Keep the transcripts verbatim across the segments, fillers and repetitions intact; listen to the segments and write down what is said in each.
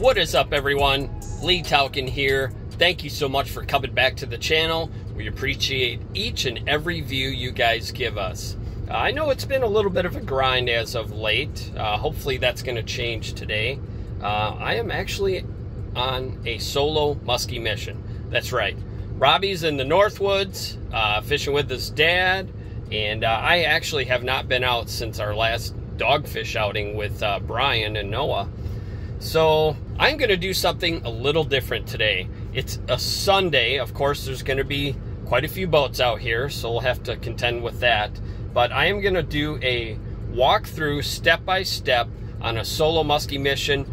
What is up, everyone? Lee Tauchen here. Thank you so much for coming back to the channel. We appreciate each and every view you guys give us. Uh, I know it's been a little bit of a grind as of late. Uh, hopefully that's going to change today. Uh, I am actually on a solo Musky mission. That's right. Robbie's in the Northwoods, uh, fishing with his dad, and uh, I actually have not been out since our last dogfish outing with uh, Brian and Noah. So I'm going to do something a little different today. It's a Sunday. Of course, there's going to be quite a few boats out here, so we'll have to contend with that. But I am going to do a walkthrough step-by-step on a solo musky mission,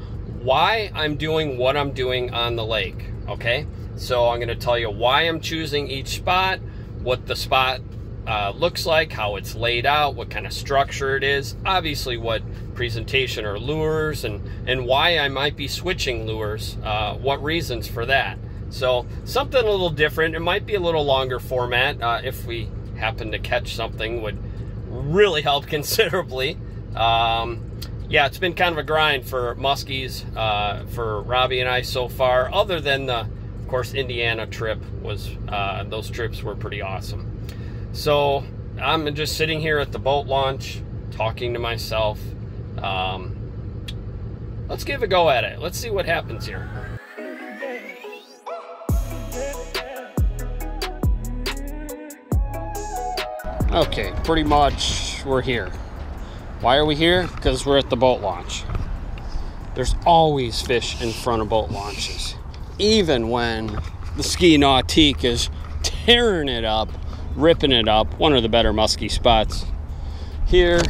why I'm doing what I'm doing on the lake, okay? So I'm going to tell you why I'm choosing each spot, what the spot uh, looks like, how it's laid out, what kind of structure it is, obviously what presentation or lures, and, and why I might be switching lures, uh, what reasons for that. So something a little different. It might be a little longer format uh, if we happen to catch something, would really help considerably. Um, yeah, it's been kind of a grind for muskies, uh, for Robbie and I so far, other than the, of course, Indiana trip was, uh, those trips were pretty awesome. So I'm just sitting here at the boat launch, talking to myself. Um, let's give a go at it. Let's see what happens here. Okay, pretty much we're here. Why are we here? Because we're at the boat launch. There's always fish in front of boat launches. Even when the Ski Nautique is tearing it up, ripping it up, one of the better musky spots here.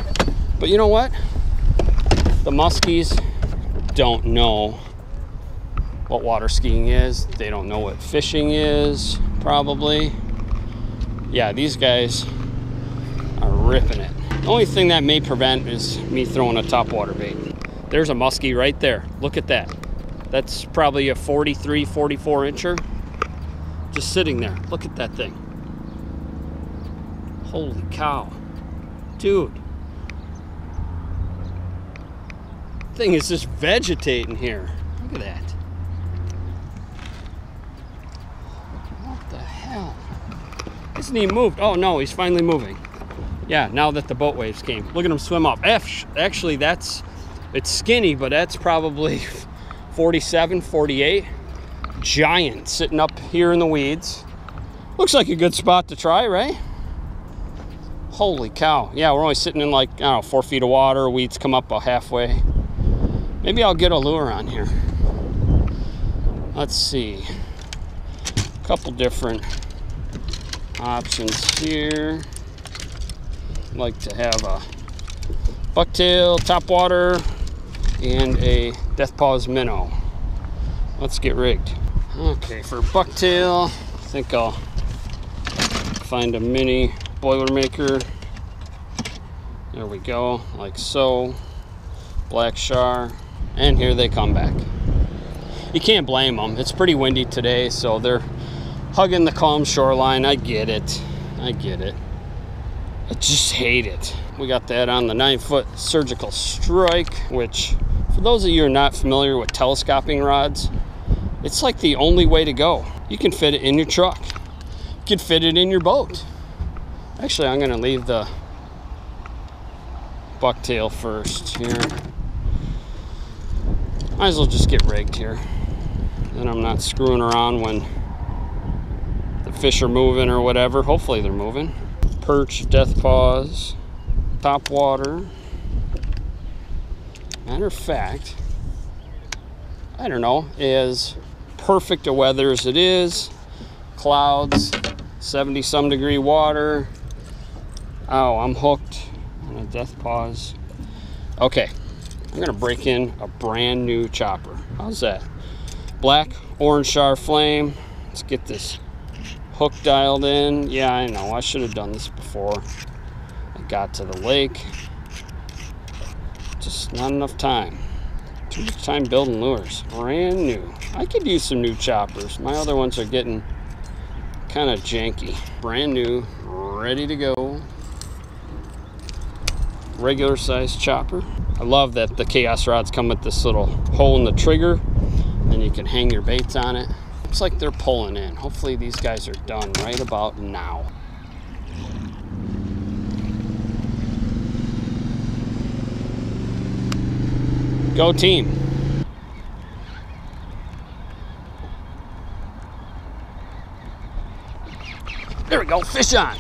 But you know what? The muskies don't know what water skiing is. They don't know what fishing is, probably. Yeah, these guys are ripping it. The only thing that may prevent is me throwing a topwater bait. There's a muskie right there. Look at that. That's probably a forty-three, forty-four incher. Just sitting there. Look at that thing. Holy cow. Dude. Thing is just vegetating here. Look at that. What the hell? Isn't he moved? Oh no, he's finally moving. Yeah, now that the boat waves came. Look at him swim up. F actually, that's, it's skinny, but that's probably forty-seven, forty-eight, giant sitting up here in the weeds. Looks like a good spot to try, right? Holy cow. Yeah, we're only sitting in like, I don't know, four feet of water. Weeds come up about halfway. Maybe I'll get a lure on here. Let's see. A couple different options here. I'd like to have a bucktail, topwater, and a death paw's minnow. Let's get rigged. Okay, for bucktail, I think I'll find a mini Boilermaker. There we go, like so. Black char, and here they come back. You can't blame them. It's pretty windy today, so they're hugging the calm shoreline. I get it. I get it. I just hate it. We got that on the nine foot surgical strike, which, for those of you who are not familiar with telescoping rods, it's like the only way to go. You can fit it in your truck. You can fit it in your boat. Actually, I'm gonna leave the bucktail first here. Might as well just get rigged here. Then I'm not screwing around when the fish are moving or whatever. Hopefully they're moving. Perch, death paws, top water. Matter of fact, I don't know, as perfect a weather as it is, clouds, seventy some degree water. Oh, I'm hooked on a death pause. Okay, I'm gonna break in a brand new chopper. How's that? Black, orange char flame. Let's get this hook dialed in. Yeah, I know, I should have done this before I got to the lake. Just not enough time. Too much time building lures. Brand new. I could use some new choppers. My other ones are getting kind of janky. Brand new, ready to go. Regular size chopper. I love that the Chaos rods come with this little hole in the trigger, and you can hang your baits on it. Looks like they're pulling in. Hopefully these guys are done right about now. Go team. There we go, fish on.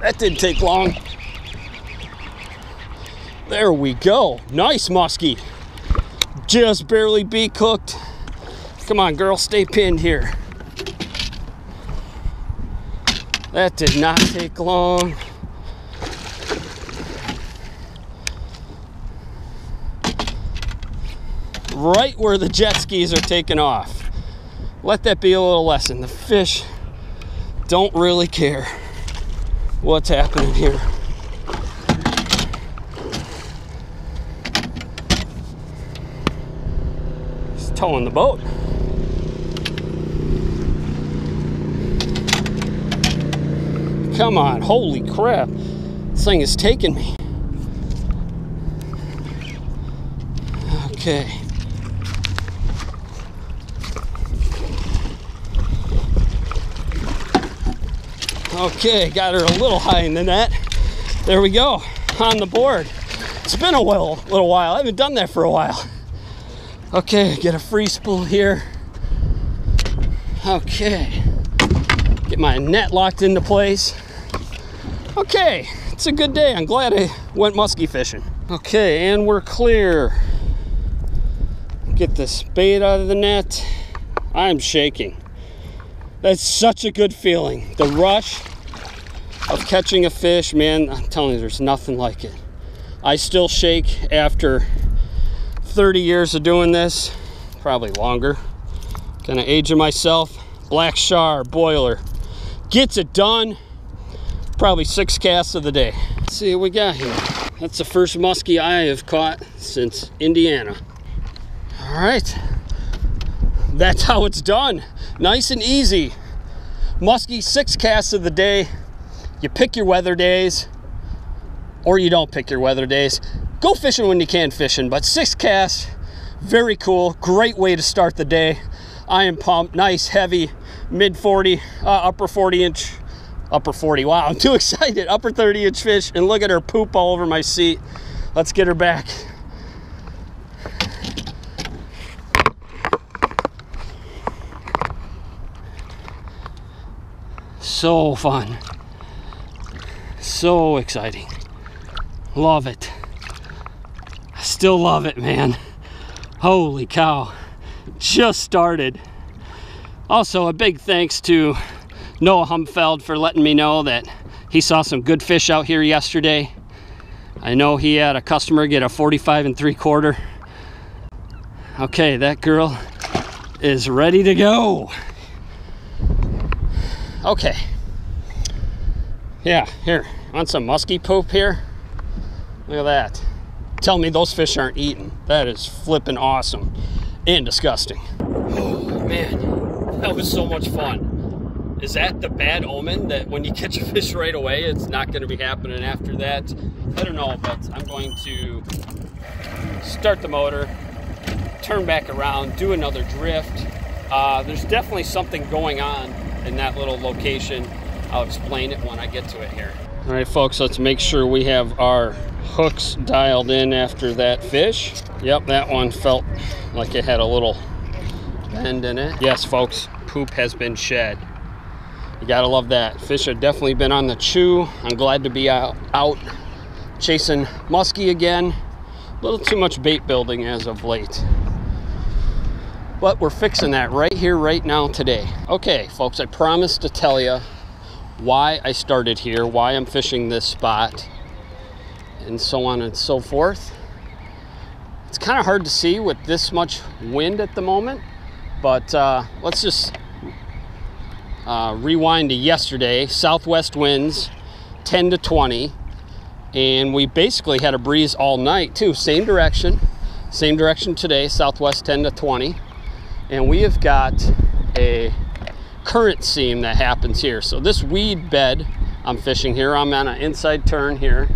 That didn't take long. There we go. Nice, Musky. Just barely beat Cooked. Come on, girl, stay pinned here. That did not take long. Right where the jet skis are taking off. Let that be a little lesson. The fish don't really care what's happening here. He's towing the boat. Come on, holy crap. This thing is taking me. Okay. Okay, got her a little high in the net. There we go, on the board. It's been a while, little while. I haven't done that for a while. Okay, get a free spool here. Okay, get my net locked into place. Okay, it's a good day. I'm glad I went musky fishing. Okay, and we're clear. Get this bait out of the net. I'm shaking. That's such a good feeling. The rush of catching a fish, man, I'm telling you, there's nothing like it. I still shake after thirty years of doing this, probably longer. Kind of aging myself. Black Char boiler. Gets it done. Probably six casts of the day. Let's see what we got here. That's the first musky I have caught since Indiana. All right. That's how it's done. Nice and easy. Musky, six casts of the day. You pick your weather days, or you don't pick your weather days. Go fishing when you can fishing, but six casts, very cool. Great way to start the day. I am pumped. Nice, heavy, mid forty, uh, upper forty inch, upper forty. Wow, I'm too excited. upper thirty inch fish, and look at her poop all over my seat. Let's get her back. So fun, so exciting, love it. I still love it, man. Holy cow, just started. Also a big thanks to Noah Humfeld for letting me know that he saw some good fish out here yesterday. I know he had a customer get a forty-five and three quarter. Okay, that girl is ready to go. Okay, yeah, here, on some musky poop here. Look at that. Tell me those fish aren't eating. That is flipping awesome and disgusting. Oh man, that was so much fun. Is that the bad omen that when you catch a fish right away, it's not gonna be happening after that? I don't know, but I'm going to start the motor, turn back around, do another drift. Uh, there's definitely something going on in that little location. I'll explain it when I get to it here. All right, folks, let's make sure we have our hooks dialed in after that fish. Yep, that one felt like it had a little bend in it. Yes, folks, poop has been shed. You gotta love that. Fish have definitely been on the chew. I'm glad to be out, out chasing musky again. A little too much bait building as of late. But we're fixing that right here, right now, today. Okay, folks, I promised to tell you why I started here, why I'm fishing this spot, and so on and so forth. It's kind of hard to see with this much wind at the moment, but uh, let's just uh, rewind to yesterday. Southwest winds, ten to twenty, and we basically had a breeze all night, too. Same direction, same direction today, southwest ten to twenty. And we have got a current seam that happens here. So this weed bed I'm fishing here, I'm on an inside turn here.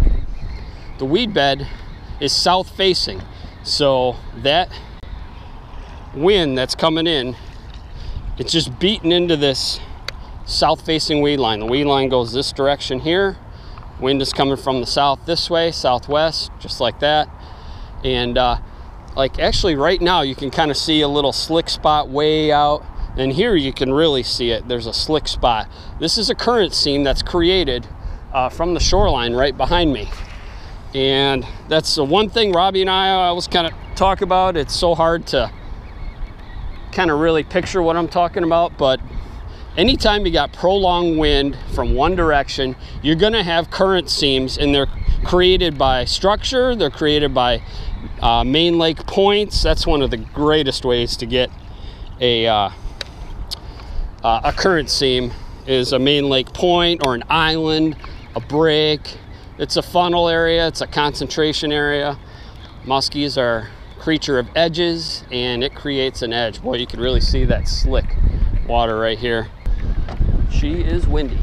The weed bed is south facing. So that wind that's coming in, it's just beating into this south facing weed line. The weed line goes this direction here. Wind is coming from the south this way, southwest, just like that. And uh, like actually right now you can kind of see a little slick spot way out. And here you can really see it. There's a slick spot. This is a current seam that's created uh, from the shoreline right behind me. And that's the one thing Robbie and I always kind of talk about. It's so hard to kind of really picture what I'm talking about, but anytime you got prolonged wind from one direction, you're going to have current seams, and they're created by structure. They're created by uh, main lake points. That's one of the greatest ways to get a uh, uh, a current seam is a main lake point or an island, a break. It's a funnel area. It's a concentration area. Muskies are a creature of edges, and it creates an edge. Boy, you can really see that slick water right here. She is windy,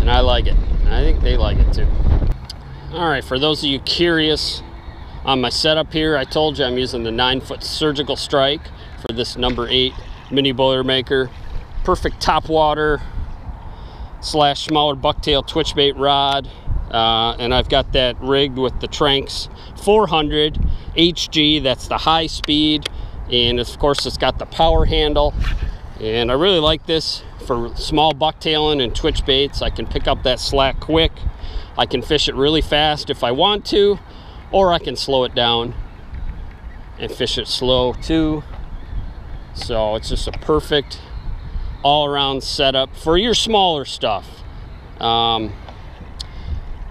and I like it, and I think they like it too. All right, for those of you curious on my setup here, I told you I'm using the nine foot surgical strike for this number eight mini Boilermaker. Perfect top water slash smaller bucktail twitch bait rod, uh, and I've got that rigged with the Tranks four hundred H G. That's the high speed, and of course it's got the power handle. And I really like this for small bucktailing and twitch baits. I can pick up that slack quick. I can fish it really fast if I want to, or I can slow it down and fish it slow too. So it's just a perfect all-around setup for your smaller stuff. Um,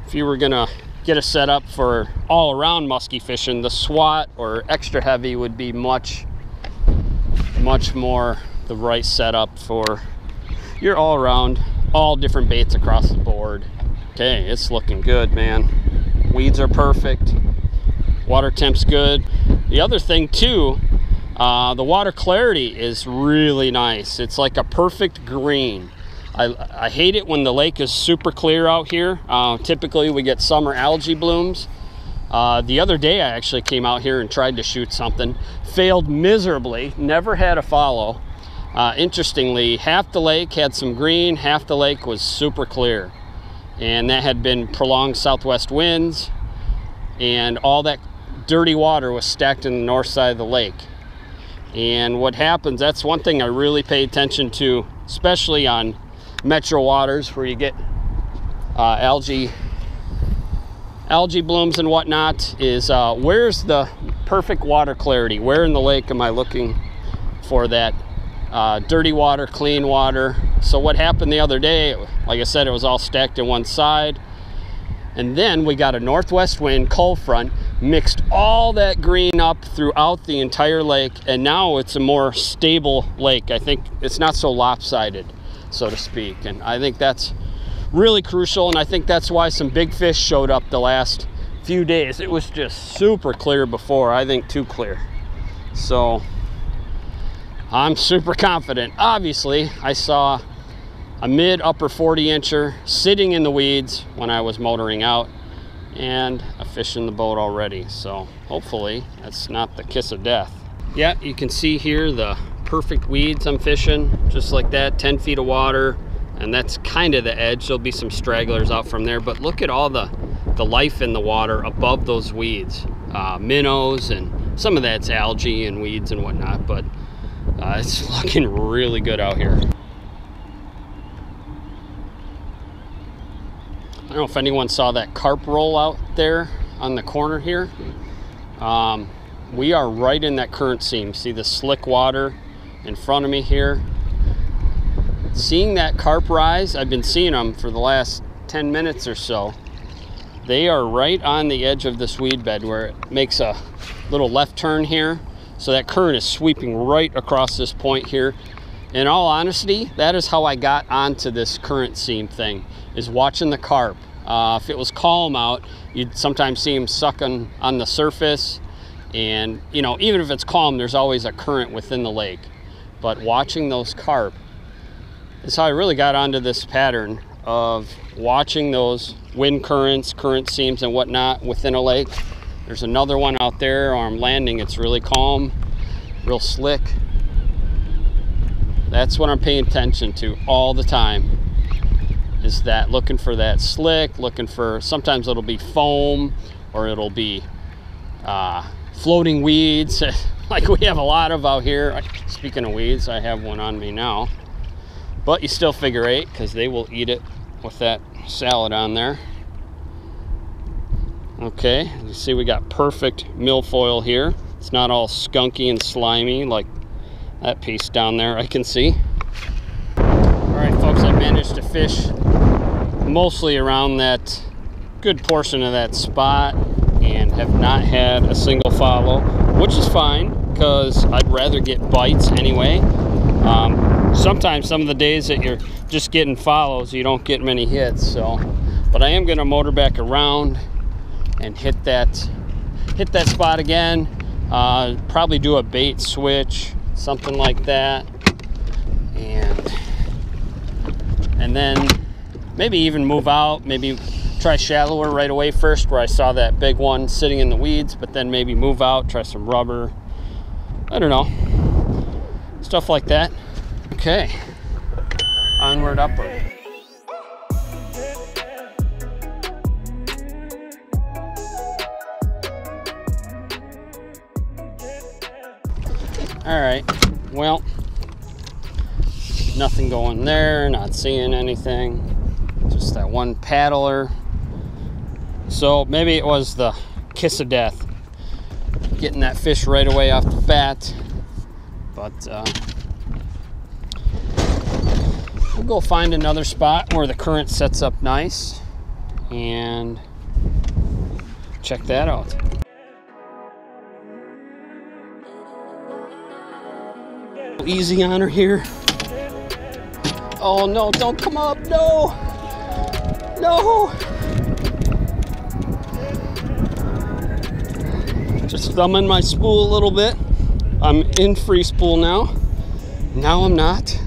if you were gonna get a setup for all-around musky fishing, the SWAT or extra heavy would be much, much more the right setup for your all-around, all different baits across the board. Okay, it's looking good, man. Weeds are perfect. Water temp's good. The other thing too, uh, the water clarity is really nice. It's like a perfect green. I, I hate it when the lake is super clear out here. Uh, typically we get summer algae blooms. Uh, the other day I actually came out here and tried to shoot something, failed miserably, never had a follow. Uh, interestingly, half the lake had some green, half the lake was super clear. And that had been prolonged southwest winds, and all that dirty water was stacked in the north side of the lake. And what happens, that's one thing I really pay attention to, especially on metro waters where you get uh, algae algae blooms and whatnot, is uh, where's the perfect water clarity? Where in the lake am I looking for that uh, dirty water, clean water? So what happened the other day, like I said, it was all stacked in one side, and then we got a northwest wind cold front, mixed all that green up throughout the entire lake, and now it's a more stable lake. I think it's not so lopsided, so to speak, and I think that's really crucial, and I think that's why some big fish showed up the last few days. It was just super clear before, I think too clear. So I'm super confident. Obviously, I saw a mid upper forty incher sitting in the weeds when I was motoring out, and a fish in the boat already, so hopefully that's not the kiss of death. Yeah, you can see here the perfect weeds I'm fishing, just like that, ten feet of water, and that's kind of the edge. There'll be some stragglers out from there, but look at all the the life in the water above those weeds. Uh, minnows, and some of that's algae and weeds and whatnot, but uh, it's looking really good out here. I don't know if anyone saw that carp roll out there on the corner here. Um, we are right in that current seam. See the slick water in front of me here. Seeing that carp rise, I've been seeing them for the last ten minutes or so. They are right on the edge of this weed bed where it makes a little left turn here. So that current is sweeping right across this point here. In all honesty, that is how I got onto this current seam thing, is watching the carp. Uh, if it was calm out, you'd sometimes see them sucking on the surface. And, you know, even if it's calm, there's always a current within the lake. But watching those carp is how I really got onto this pattern of watching those wind currents, current seams and whatnot within a lake. There's another one out there on landing. It's really calm, real slick. That's what I'm paying attention to all the time, is that looking for that slick, looking for, sometimes it'll be foam or it'll be uh, floating weeds. Like we have a lot of out here. Speaking of weeds, I have one on me now. But you still figure eight because they will eat it with that salad on there. Okay, you see we got perfect milfoil here. It's not all skunky and slimy like that piece down there I can see. All right, folks, I managed to fish mostly around that good portion of that spot and have not had a single follow, which is fine because I'd rather get bites anyway. Um, Sometimes some of the days that you're just getting follows, you don't get many hits. So, but I am going to motor back around and hit that, hit that spot again. Uh, probably do a bait switch, something like that, and and then maybe even move out. Maybe try shallower right away first, where I saw that big one sitting in the weeds. But then maybe move out, try some rubber. I don't know, stuff like that. Okay, onward, upward. All right, well, nothing going there, not seeing anything, just that one paddler. So maybe it was the kiss of death, getting that fish right away off the bat, but uh, we'll go find another spot where the current sets up nice and check that out. Easy on her here. Oh no, don't come up, no! No! Just thumbing my spool a little bit. I'm in free spool now. Now I'm not.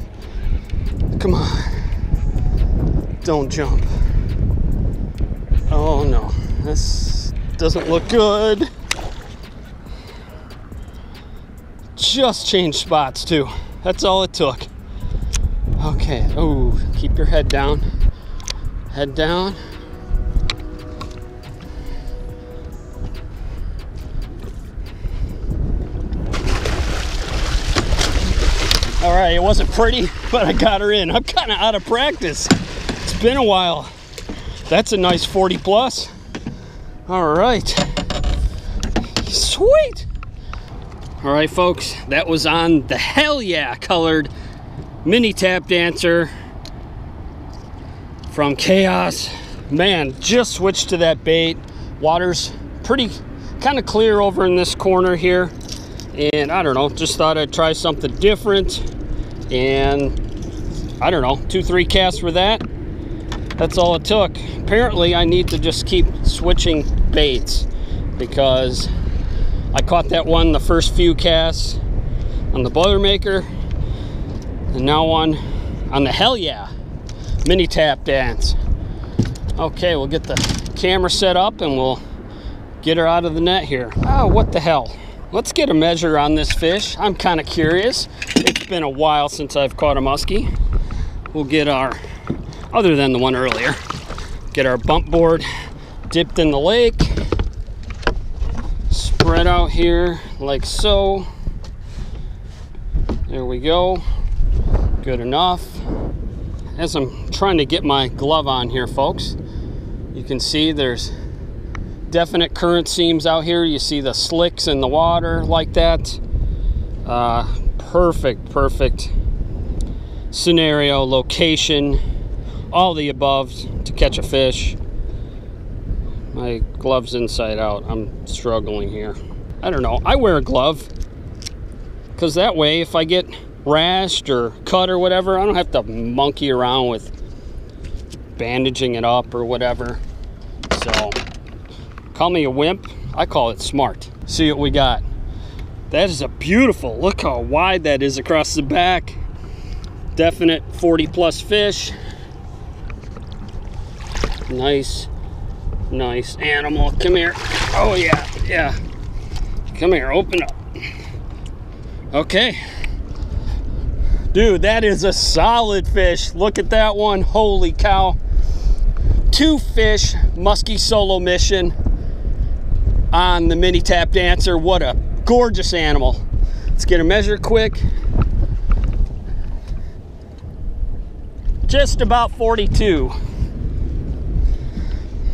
Come on, don't jump. Oh no, this doesn't look good. Just changed spots too. That's all it took. Okay, oh, keep your head down. Head down. All right, it wasn't pretty, but I got her in. I'm kind of out of practice. It's been a while. That's a nice forty plus. All right, sweet. All right, folks, that was on the hell yeah colored mini tap dancer from Chaos. Man, just switched to that bait. Water's pretty kind of clear over in this corner here. And I don't know, just thought I'd try something different. And I don't know, two, three casts for that. That's all it took. Apparently, I need to just keep switching baits because I caught that one the first few casts on the Boilermaker and now one on the hell yeah mini tap dance. Okay, we'll get the camera set up and we'll get her out of the net here. Oh, what the hell? Let's get a measure on this fish. I'm kind of curious. It's been a while since I've caught a musky. We'll get our, other than the one earlier, get our bump board dipped in the lake, spread out here like so. There we go. Good enough. As I'm trying to get my glove on here, folks, you can see there's definite current seams out here. You see the slicks in the water like that. Uh, perfect, perfect scenario, location, all the above to catch a fish. My glove's inside out. I'm struggling here. I don't know. I wear a glove because that way if I get rashed or cut or whatever, I don't have to monkey around with bandaging it up or whatever. So call me a wimp, I call it smart. See what we got. That is a beautiful, look how wide that is across the back. Definite forty plus fish. Nice, nice animal. Come here. Oh, yeah, yeah. Come here, open up. Okay. Dude, that is a solid fish. Look at that one. Holy cow. Two fish, Musky solo mission on the mini tap dancer. What a gorgeous animal. Let's get a measure quick. Just about forty-two.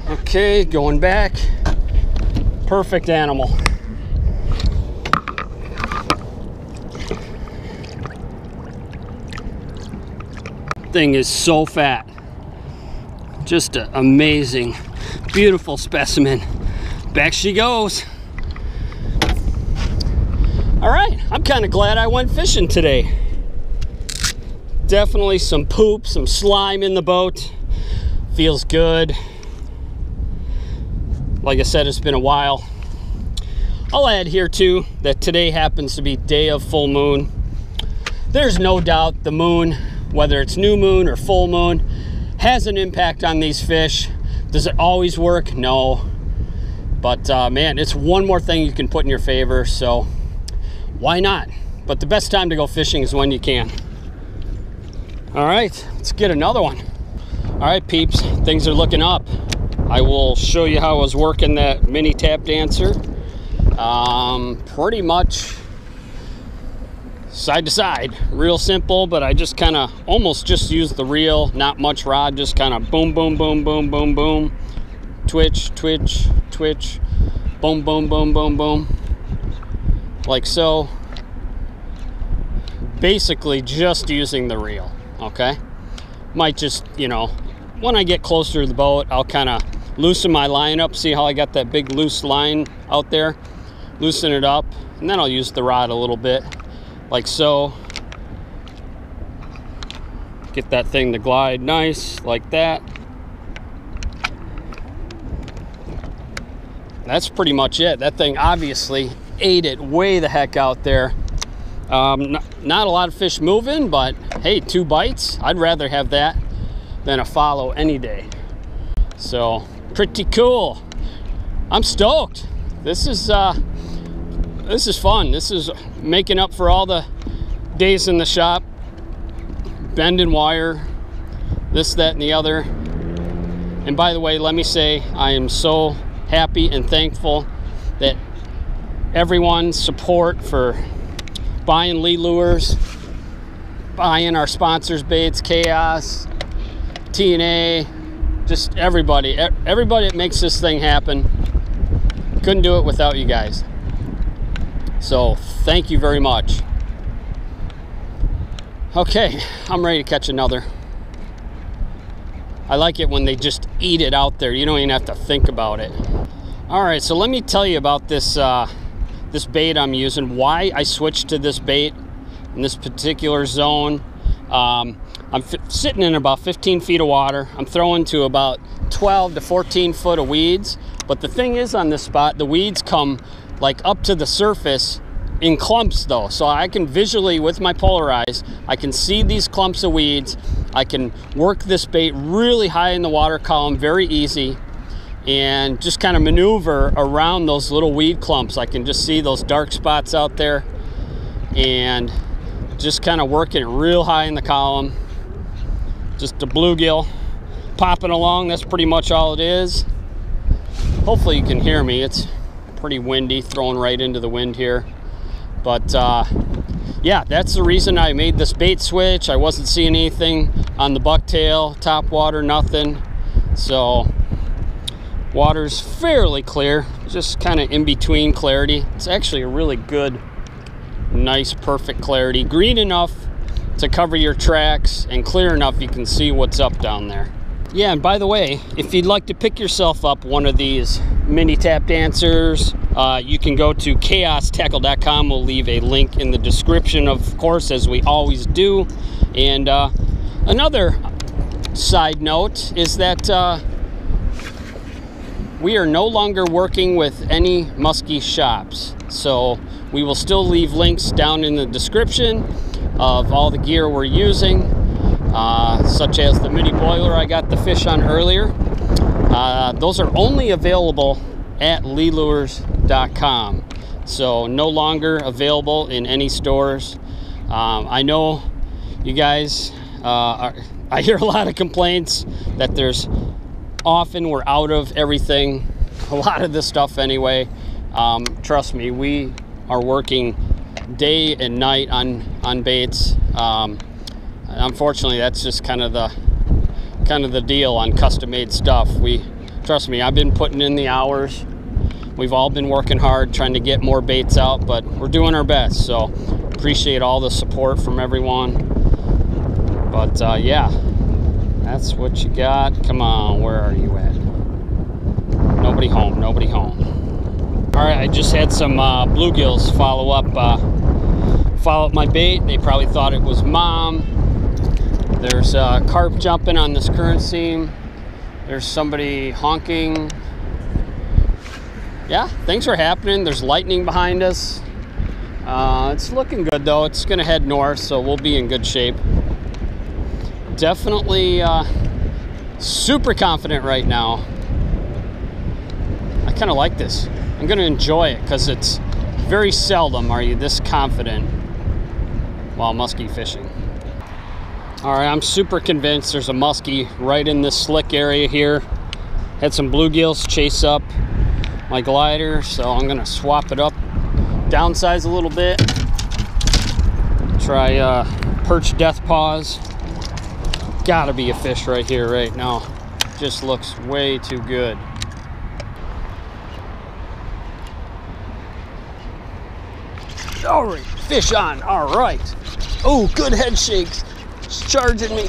Okay, going back. Perfect animal. Thing is so fat. Just an amazing, beautiful specimen. Back she goes. All right, I'm kind of glad I went fishing today. Definitely some poop, some slime in the boat. Feels good. Like I said, it's been a while. I'll add here too that today happens to be day of full moon. There's no doubt the moon, whether it's new moon or full moon, has an impact on these fish. Does it always work? No. But uh, man, it's one more thing you can put in your favor, so why not? But the best time to go fishing is when you can. All right, let's get another one. All right, peeps, things are looking up. I will show you how I was working that mini tap dancer. Um, pretty much side to side, real simple, but I just kind of almost just used the reel, not much rod, just kind of boom, boom, boom, boom, boom, boom, twitch, twitch, twitch, boom, boom, boom, boom, boom, like so. Basically just using the reel, okay? Might just, you know, when I get closer to the boat, I'll kind of loosen my line up. See how I got that big loose line out there? Loosen it up, and then I'll use the rod a little bit. Like so. Get that thing to glide nice, like that. That's pretty much it. That thing obviously ate it way the heck out there. Um, not, not a lot of fish moving, but hey, two bites. I'd rather have that than a follow any day. So, pretty cool. I'm stoked. This is... Uh, This is fun. This is making up for all the days in the shop, bending wire, this, that, and the other. And by the way, let me say, I am so happy and thankful that everyone's support for buying Lee Lures, buying our sponsors, baits, Chaos, T and A, just everybody, everybody that makes this thing happen. Couldn't do it without you guys. So thank you very much. Okay, I'm ready to catch another. I like it when they just eat it out there. You don't even have to think about it. All right, so let me tell you about this, uh, this bait I'm using, why I switched to this bait in this particular zone. Um, I'm sitting in about fifteen feet of water. I'm throwing to about twelve to fourteen foot of weeds. But the thing is on this spot, the weeds come like up to the surface in clumps though. So I can visually, with my polarized, I can see these clumps of weeds. I can work this bait really high in the water column, very easy, and just kind of maneuver around those little weed clumps. I can just see those dark spots out there and just kind of work it real high in the column. Just a bluegill popping along. That's pretty much all it is. Hopefully you can hear me. It's pretty windy, throwing right into the wind here, but uh, yeah, that's the reason I made this bait switch. I wasn't seeing anything on the bucktail, top water, nothing. So water's fairly clear, just kind of in between clarity. It's actually a really good, nice, perfect clarity, green enough to cover your tracks and clear enough you can see what's up down there. Yeah, and by the way, if you'd like to pick yourself up one of these mini tap dancers, uh, you can go to chaos tackle dot com. We'll leave a link in the description, of course, as we always do. And uh, another side note is that uh, we are no longer working with any Musky shops. So we will still leave links down in the description of all the gear we're using. Uh, such as the mini boiler I got the fish on earlier. Uh, those are only available at lee lures dot com, so no longer available in any stores. Um, I know you guys, uh, are, I hear a lot of complaints that there's often we're out of everything, a lot of this stuff anyway. Um, trust me, we are working day and night on, on baits. Um, unfortunately, that's just kind of the kind of the deal on custom-made stuff. We, trust me, I've been putting in the hours. We've all been working hard trying to get more baits out, but we're doing our best. So appreciate all the support from everyone. But uh, yeah, that's what you got. Come on, where are you at? Nobody home, nobody home. All right, I just had some uh, bluegills follow up, uh, follow up my bait. They probably thought it was mom. There's uh, carp jumping on this current seam. There's somebody honking. Yeah, things are happening. There's lightning behind us. Uh, it's looking good though. It's gonna head north, so we'll be in good shape. Definitely uh, super confident right now. I kind of like this. I'm gonna enjoy it because it's very seldom are you this confident while musky fishing. All right, I'm super convinced there's a musky right in this slick area here. Had some bluegills chase up my glider, so I'm gonna swap it up, downsize a little bit. Try uh, perch death paws. Gotta be a fish right here right now. Just looks way too good. All right, fish on, all right. Oh, good head shakes. It's charging me.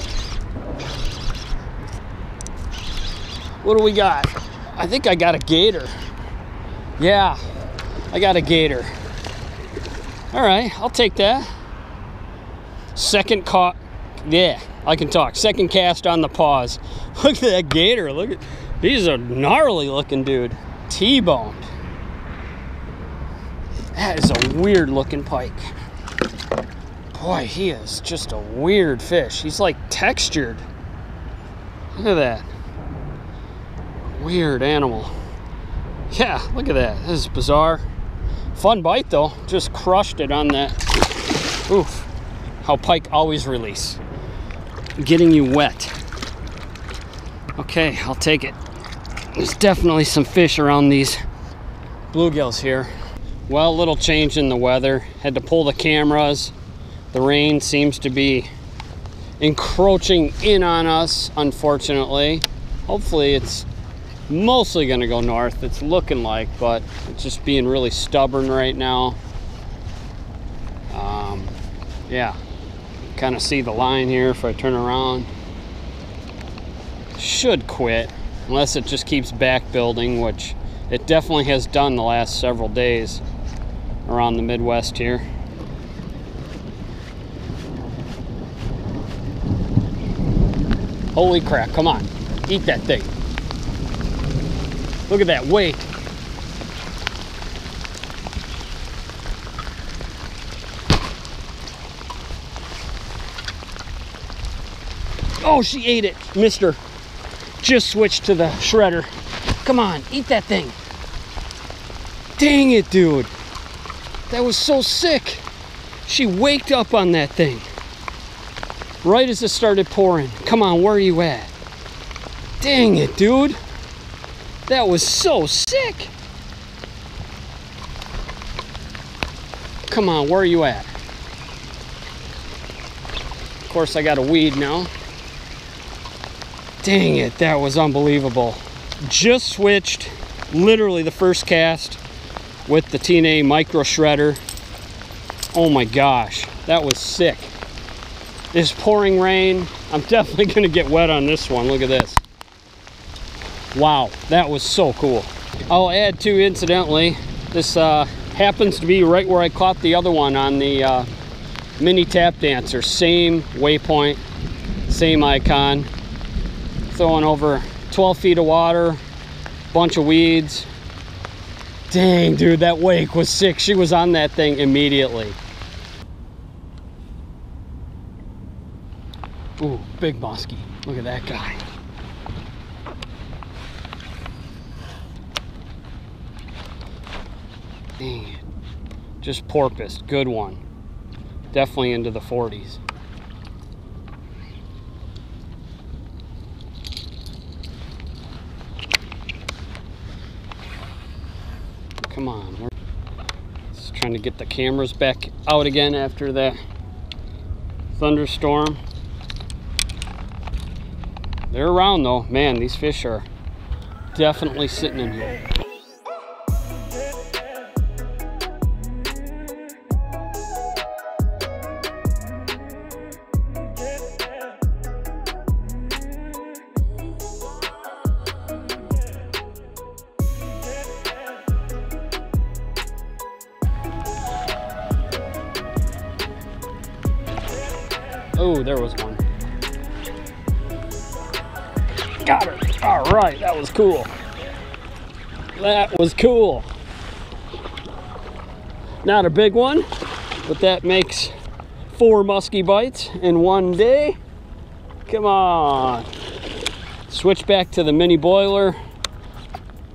What do we got? I think I got a gator. Yeah, I got a gator. All right, I'll take that. Second caught. Yeah, I can talk. Second cast on the paws. Look at that gator. Look at these are gnarly looking, dude. T-boned. That is a weird looking pike. Boy, he is just a weird fish. He's like textured. Look at that. Weird animal. Yeah, look at that. This is bizarre. Fun bite though. Just crushed it on that. Oof. How pike always release. Getting you wet. Okay, I'll take it. There's definitely some fish around these bluegills here. Well, little change in the weather. Had to pull the cameras. The rain seems to be encroaching in on us, unfortunately. Hopefully it's mostly gonna go north, it's looking like, but it's just being really stubborn right now. Um, yeah, kind of see the line here if I turn around. Should quit, unless it just keeps back building, which it definitely has done the last several days around the Midwest here. Holy crap, come on, eat that thing. Look at that weight. Oh, she ate it, mister. Just switched to the shredder. Come on, eat that thing. Dang it, dude. That was so sick. She waked up on that thing. Right as it started pouring. Come on, where are you at? Dang it, dude. That was so sick. Come on, where are you at? Of course, I got a weed now. Dang it, that was unbelievable. Just switched, literally the first cast with the T and A micro shredder. Oh my gosh, that was sick. This pouring rain, I'm definitely gonna get wet on this one. Look at this. Wow, that was so cool. I'll add too, incidentally, this uh, happens to be right where I caught the other one on the uh, mini tap dancer. Same waypoint, same icon. Throwing over twelve feet of water, bunch of weeds. Dang, dude, that wake was sick. She was on that thing immediately. Ooh, big musky. Look at that guy. Dang it. Just porpoise, good one. Definitely into the forties. Come on, we're just trying to get the cameras back out again after that thunderstorm. They're around though. Man, these fish are definitely sitting in here. Oh, there was one. Got her. All right, that was cool. That was cool. Not a big one, but that makes four musky bites in one day. Come on. Switch back to the mini boiler.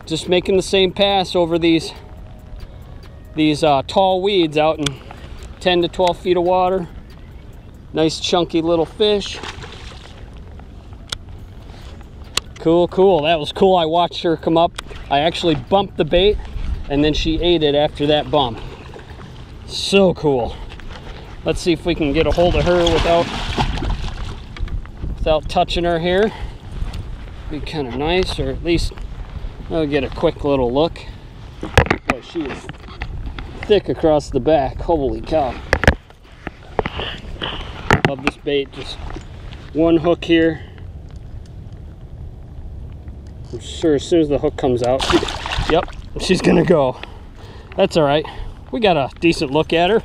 Just making the same pass over these, these uh, tall weeds out in ten to twelve feet of water. Nice chunky little fish. Cool, cool. That was cool. I watched her come up. I actually bumped the bait and then she ate it after that bump. So cool. Let's see if we can get a hold of her without without touching her here. Be kind of nice, or at least I'll get a quick little look. Boy, she is thick across the back. Holy cow. Love this bait. Just one hook here. I'm sure as soon as the hook comes out, she, yep, she's gonna go. That's all right. We got a decent look at her.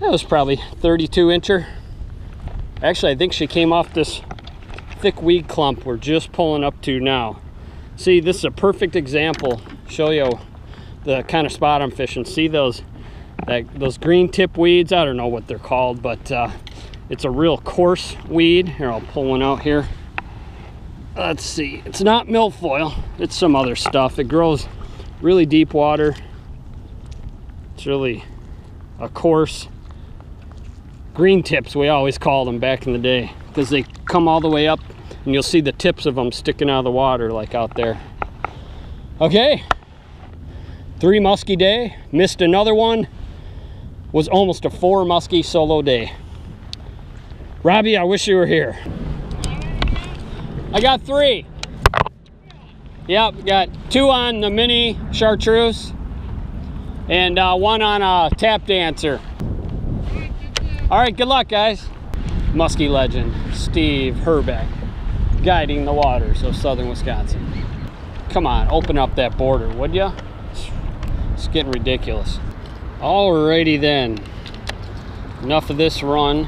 That was probably thirty-two incher. Actually, I think she came off this thick weed clump we're just pulling up to now. See, this is a perfect example. Show you the kind of spot I'm fishing. See those That, those green tip weeds, I don't know what they're called, but uh, it's a real coarse weed. Here, I'll pull one out here. Let's see, it's not milfoil, it's some other stuff. It grows really deep water. It's really a coarse, green tips we always called them back in the day, because they come all the way up and you'll see the tips of them sticking out of the water like out there. Okay, three musky day, missed another one. Was almost a four musky solo day. Robbie, I wish you were here. I got three. Yep, got two on the mini chartreuse and uh, one on a tap dancer. All right, good luck, guys. Musky legend Steve Herbeck guiding the waters of southern Wisconsin. Come on, open up that border, would ya? It's getting ridiculous. Alrighty then, enough of this run.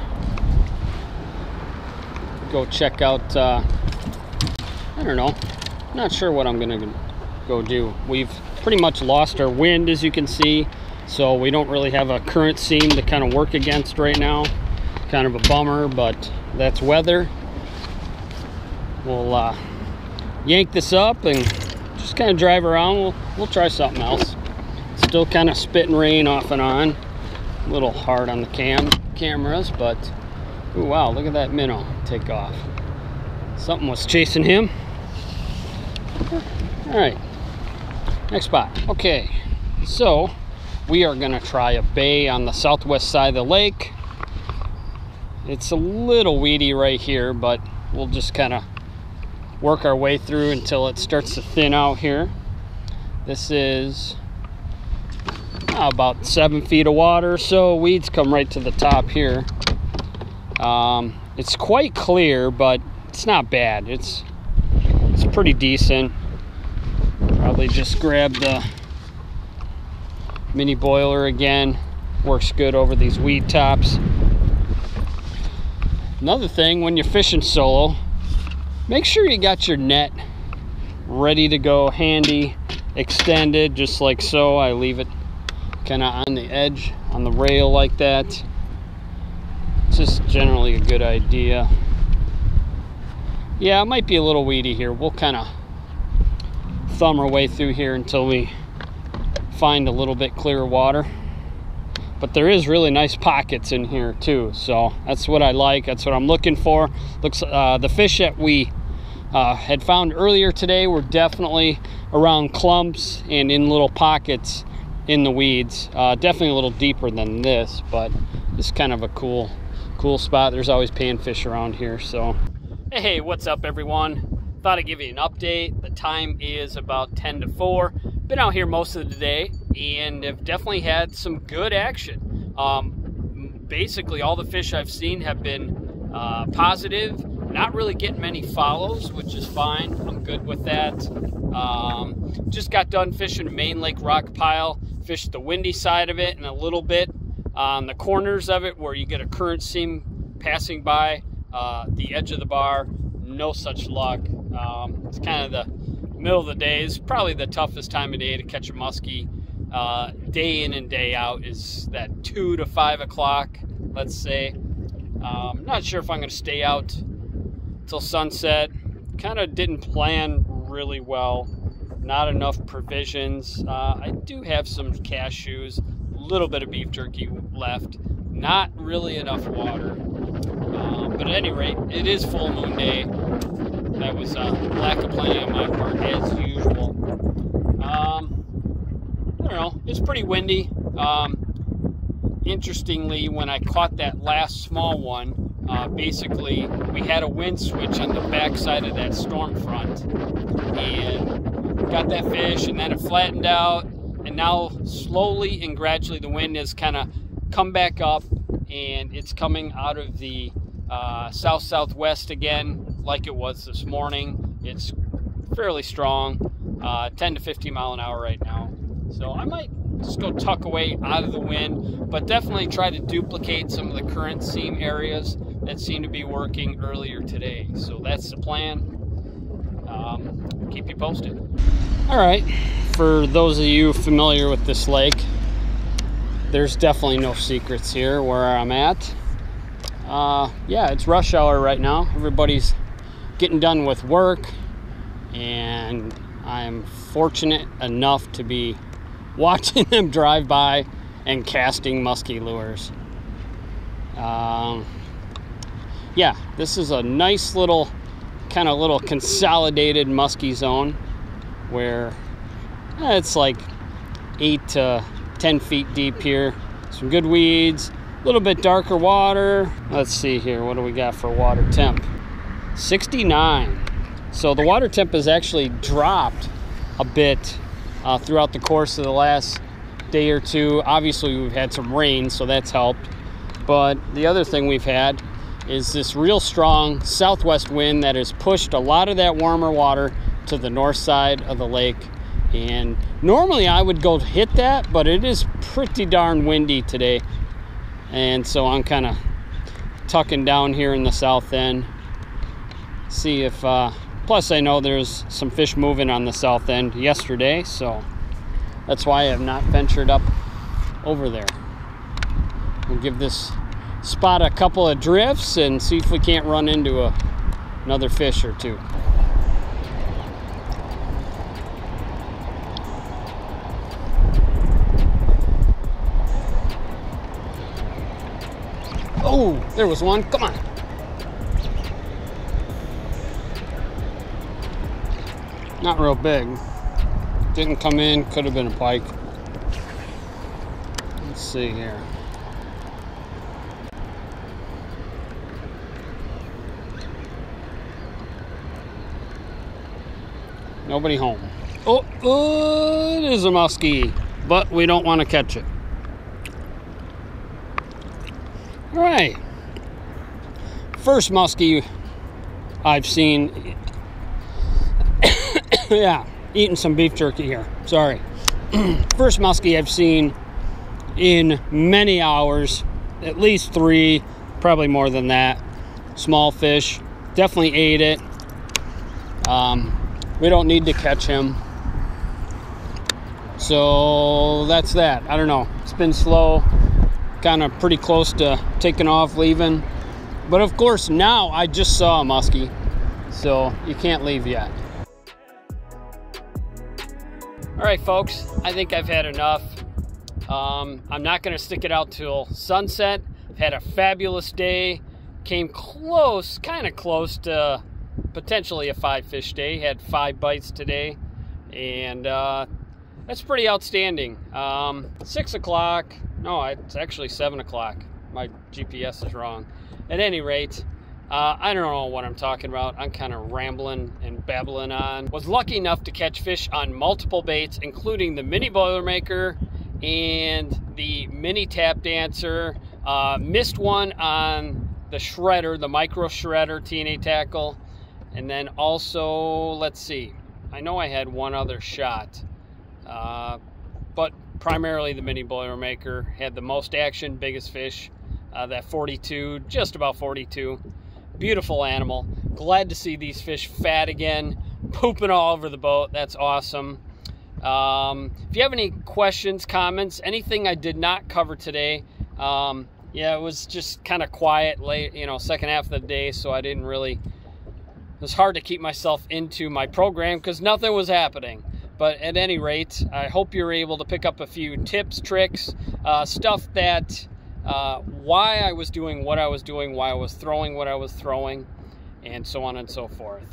Go check out, uh, I don't know, not sure what I'm gonna go do. We've pretty much lost our wind, as you can see, so we don't really have a current seam to kind of work against right now. Kind of a bummer, but that's weather. We'll uh, yank this up and just kind of drive around. We'll, we'll try something else. Still kind of spitting rain off and on. A little hard on the cam cameras, but oh wow, look at that minnow take off. Something was chasing him. All right, next spot. Okay, so we are gonna try a bay on the southwest side of the lake. It's a little weedy right here, but we'll just kind of work our way through until it starts to thin out here. This is about seven feet of water, so weeds come right to the top here. Um, it's quite clear, but it's not bad. It's it's pretty decent. Probably just grab the mini boiler again. Works good over these weed tops. Another thing, when you're fishing solo, make sure you got your net ready to go, handy, extended, just like so. I leave it kind of on the edge, on the rail like that. It's just generally a good idea. Yeah, it might be a little weedy here. We'll kind of thumb our way through here until we find a little bit clearer water. But there is really nice pockets in here too, so that's what I like. That's what I'm looking for. Looks uh, the fish that we uh, had found earlier today were definitely around clumps and in little pockets in the weeds. Uh, definitely a little deeper than this, but it's kind of a cool, cool spot. There's always panfish around here, so. Hey, what's up, everyone? Thought I'd give you an update. The time is about ten to four. Been out here most of the day and have definitely had some good action. Um, basically, all the fish I've seen have been uh, positive. Not really getting many follows, which is fine. I'm good with that. Um, just got done fishing the main lake rock pile. Fished the windy side of it and a little bit on the corners of it where you get a current seam passing by uh, the edge of the bar. No such luck. Um, it's kind of the middle of the day. It's probably the toughest time of day to catch a muskie. Uh, day in and day out is that two to five o'clock, let's say. Um, not sure if I'm going to stay out till sunset. Kind of didn't plan really well. Not enough provisions. Uh, I do have some cashews, a little bit of beef jerky left. Not really enough water. Uh, but at any rate, it is full moon day. That was a uh, lack of planning on my part, as usual. Um, I don't know. It's pretty windy. Um, interestingly, when I caught that last small one, Uh, basically, we had a wind switch on the backside of that storm front and got that fish, and then it flattened out, and now slowly and gradually the wind has kind of come back up, and it's coming out of the uh, south-southwest again like it was this morning. It's fairly strong, uh, ten to fifteen mile an hour right now, so I might just go tuck away out of the wind, but definitely try to duplicate some of the current seam areas that seem to be working earlier today. So that's the plan. Um, keep you posted. All right, for those of you familiar with this lake, there's definitely no secrets here where I'm at. Uh, yeah, it's rush hour right now. Everybody's getting done with work, and I'm fortunate enough to be watching them drive by and casting musky lures. Um, yeah, this is a nice little kind of little consolidated musky zone where eh, it's like eight to ten feet deep here. Some good weeds, a little bit darker water. Let's see here, what do we got for water temp? sixty-nine. So the water temp has actually dropped a bit Uh, throughout the course of the last day or two. Obviously, we've had some rain, so that's helped. But the other thing we've had is this real strong southwest wind that has pushed a lot of that warmer water to the north side of the lake. And normally I would go hit that, but it is pretty darn windy today. And so I'm kind of tucking down here in the south end. See if... Uh, Plus, I know there's some fish moving on the south end yesterday, so that's why I have not ventured up over there. We'll give this spot a couple of drifts and see if we can't run into a, another fish or two. Oh, there was one. Come on. Not real big. Didn't come in. Could have been a pike. Let's see here. Nobody home. Oh, oh, it is a muskie, but we don't want to catch it. All right. First muskie I've seen. Yeah, eating some beef jerky here. Sorry. First muskie I've seen in many hours, at least three, probably more than that. Small fish, definitely ate it. Um, we don't need to catch him. So that's that. I don't know. It's been slow, kind of pretty close to taking off, leaving. But of course, now I just saw a muskie, so you can't leave yet. All right, folks, I think I've had enough. Um, I'm not gonna stick it out till sunset. I've had a fabulous day. Came close, kind of close to potentially a five fish day. Had five bites today, and uh, that's pretty outstanding. Um, six o'clock, no, it's actually seven o'clock. My G P S is wrong. At any rate, Uh, I don't know what I'm talking about. I'm kind of rambling and babbling on. Was lucky enough to catch fish on multiple baits, including the mini Boilermaker and the mini Tap Dancer. Uh, missed one on the Shredder, the micro shredder T and A tackle. And then also, let's see, I know I had one other shot, uh, but primarily the mini Boilermaker had the most action, biggest fish, uh, that forty-two, just about forty-two. Beautiful animal. Glad to see these fish fat again, pooping all over the boat. That's awesome. Um, if you have any questions, comments, anything I did not cover today, um, yeah, it was just kind of quiet late, you know, second half of the day, so I didn't really, it was hard to keep myself into my program because nothing was happening. But at any rate, I hope you're able to pick up a few tips, tricks, uh, stuff that Uh, why I was doing what I was doing, why I was throwing what I was throwing, and so on and so forth.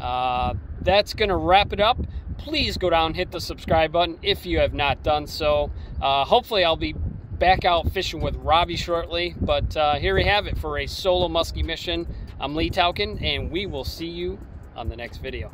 Uh, that's going to wrap it up. Please go down, hit the subscribe button if you have not done so. Uh, hopefully I'll be back out fishing with Robbie shortly, but uh, here we have it for a solo musky mission. I'm Lee Tauchen, and we will see you on the next video.